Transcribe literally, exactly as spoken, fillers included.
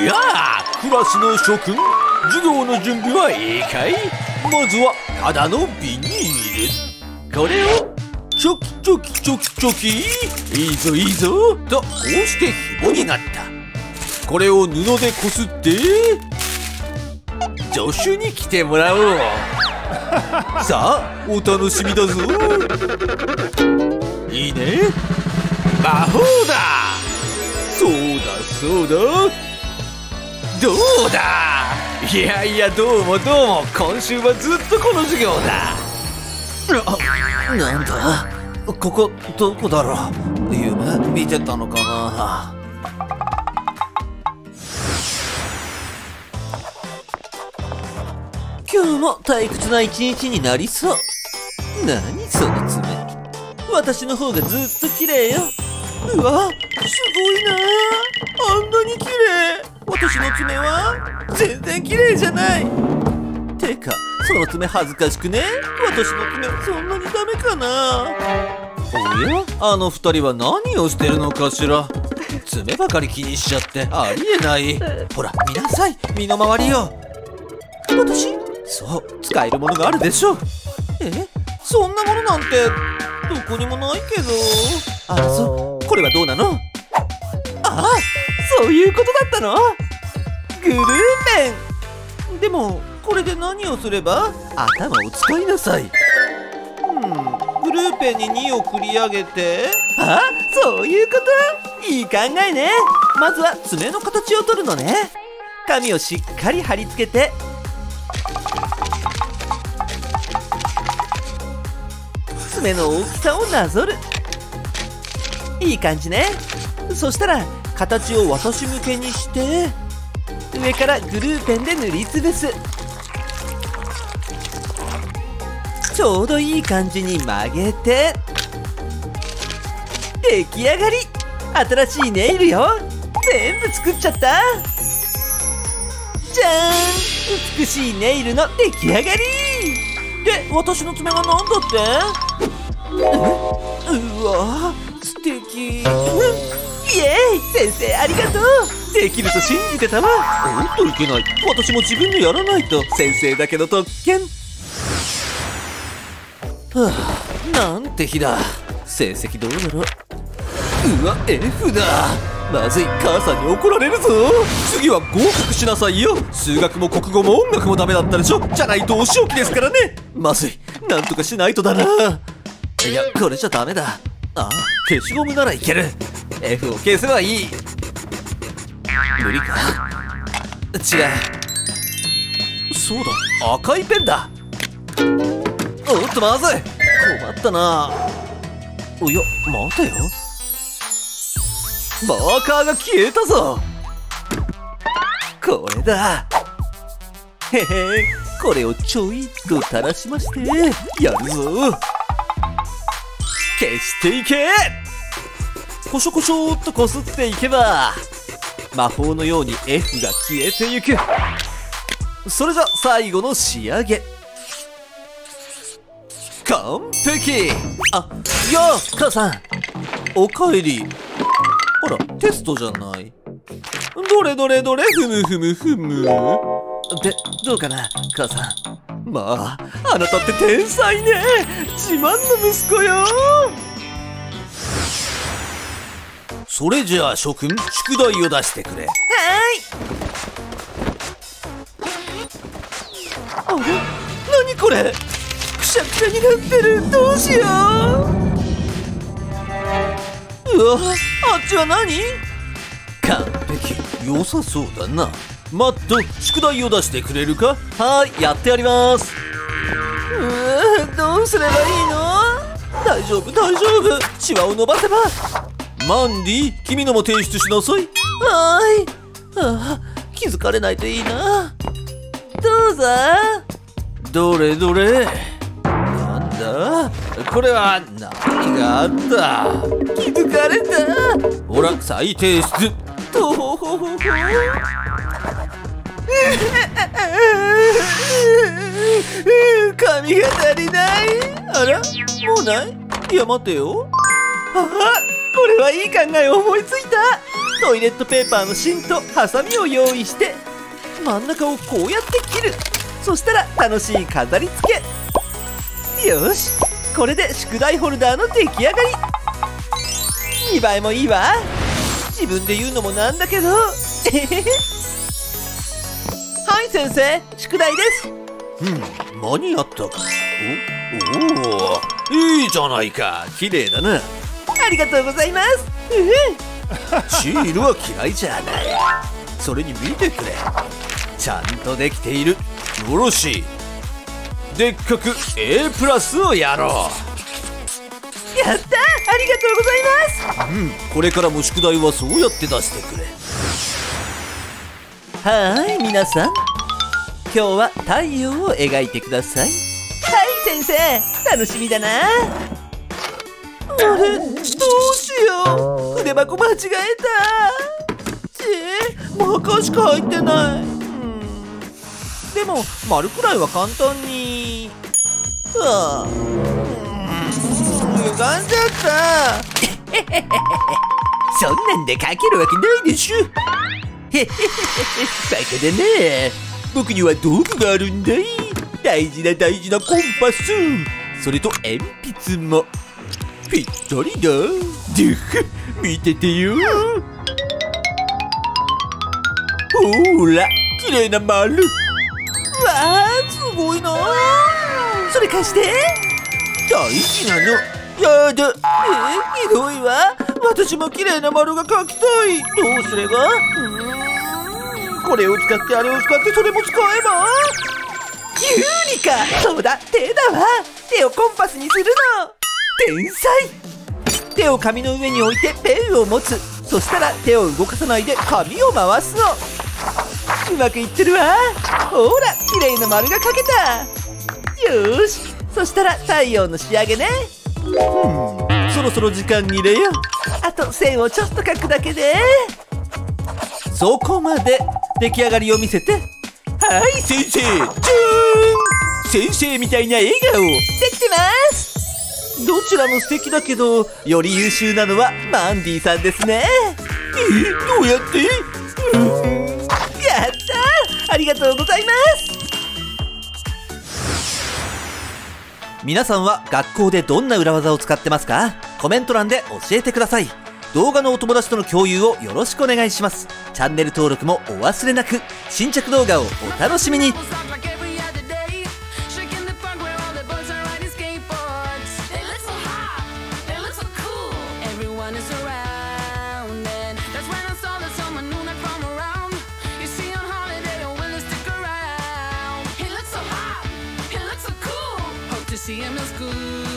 いやー、クラスの諸君、授業の準備はいいかい？まずはただの瓶に入れ、これをチョキチョキチョキチョキ、いいぞいいぞとこうして紐になった。これを布でこすって助手に来てもらおう。さあお楽しみだぞ。いいね、魔法だ。そうだそうだ、どうだ。いやいや、どうもどうも、今週はずっとこの授業だ。あ、なんだここ、どこだろう。夢見てたのかな。今日も退屈な一日になりそう。何その爪、私の方がずっと綺麗よ。うわ、すごいなあ、あんなに綺麗。私の爪は全然綺麗じゃない。てかその爪恥ずかしくね。私の爪そんなにダメかな。おや、あの二人は何をしてるのかしら。爪ばかり気にしちゃってありえない。ほら見なさい、身の回りよ。私、そう、使えるものがあるでしょ。え、そんなものなんてどこにもないけど。あら、そう、これはどうなの。ああ、そういうことだったの。グルーメン。でもこれで何をすれば。頭を使いなさい。うん、グルーペンににを繰り上げて。ああ、そういうこと。いい考えね。まずは爪の形を取るのね。紙をしっかり貼り付けて。爪の大きさをなぞる。いい感じね。そしたら形を私向けにして上からグルーペンで塗りつぶす。ちょうどいい感じに曲げて出来上がり。新しいネイルよ。全部作っちゃった。じゃーん、美しいネイルの出来上がりで、私の爪が何だって。うわー、素敵。イエーイ、先生ありがとう。できると信じてたわ。おっと、いけない、私も自分でやらないと。先生だけの特権。はあ、なんて日だ。成績どうだろう。うわ、 F だ。まずい、母さんに怒られるぞ。次は合格しなさいよ。数学も国語も音楽もダメだったでしょ。じゃないとお仕置きですからね。まずい、なんとかしないとだな。いや、これじゃダメだ。ああ、消しゴムならいける。 F を消せばいい。無理か、違う。そうだ、赤いペンだ。おっと、まずい、困ったな。おや、待てよ、マーカーが消えたぞ。これだ。へへ、これをちょいっと垂らしましてやるぞ。消していけ。こしょこしょっとこすっていけば魔法のように F が消えてゆく。それじゃ最後の仕上げ。完璧。あ、いや、母さんおかえり。あら、テストじゃない。どれどれどれ、ふむふむふむ。で、どうかな母さん。まあ、あなたって天才ね。自慢の息子よ。それじゃあ諸君、宿題を出してくれ。はーい。あれ、何これ、くしゃくしゃになってる。どうしよう。うわ、あっちは何。完璧、良さそうだな。マット、宿題を出してくれるか。はーい、やってやります。うー、どうすればいいの。大丈夫大丈夫、シワを伸ばせば。マンディ、君のも提出しなさい。はーい。あー、気づかれないといいな。どうぞ。どれどれ、なんだこれは。何があった。気づかれた。ほら、再提出。とほほほほ。髪が足りない。あら、もうない。いや、待てよ。ああ、これはいい考えを思いついた。トイレットペーパーの芯とハサミを用意して真ん中をこうやって切る。そしたら楽しい飾り付け。よし、これで宿題ホルダーの出来上がり。見栄えもいいわ。自分で言うのもなんだけどはい、先生、宿題です。うん、間に合ったか。おお、いいじゃないか。綺麗だな。ありがとうございます。シールは嫌いじゃない。それに見てくれ、ちゃんとできている。よろしい。でっかく A プラスをやろう。やった、ありがとうございます。うん、これからも宿題はそうやって出してくれ。はーい、皆さん、今日は太陽を描いてください。はい、先生、楽しみだな。あれ、どうしよう、筆箱間違えた。えー、マーカーしか入ってない。うん、でも丸くらいは簡単に。はあ、歪んじゃったそんなんで描けるわけないでしょ。へへへへへ、バカだね。僕には道具があるんだい。大事な大事なコンパス、それと鉛筆もぴったりだ。ドゥフ、見ててよ。ほーら、綺麗な丸。わあ、すごいな。それ貸して。大事なの。やだ、えー、ひどいわ。私も綺麗な丸が描きたい。どうすれば。うーん、これを使ってあれを使ってそれも使えば。キュウリか。そうだ、手だわ。手をコンパスにするの。天才。手を紙の上に置いてペンを持つ。そしたら手を動かさないで紙を回すの。うまくいってるわ。ほら、綺麗な丸が描けた。よーし、そしたら太陽の仕上げね。うん、そろそろ時間に入れよう。あと線をちょっと描くだけで。そこまで。出来上がりを見せて。はい、先生、じゃーん。先生みたいな笑顔。できてます。どちらも素敵だけど、より優秀なのはマンディさんですね。え、どうやって？やったー、ありがとうございます。皆さんは学校でどんな裏技を使ってますか？コメント欄で教えてください。動画のお友達との共有をよろしくお願いします。チャンネル登録もお忘れなく。新着動画をお楽しみに。See him in school.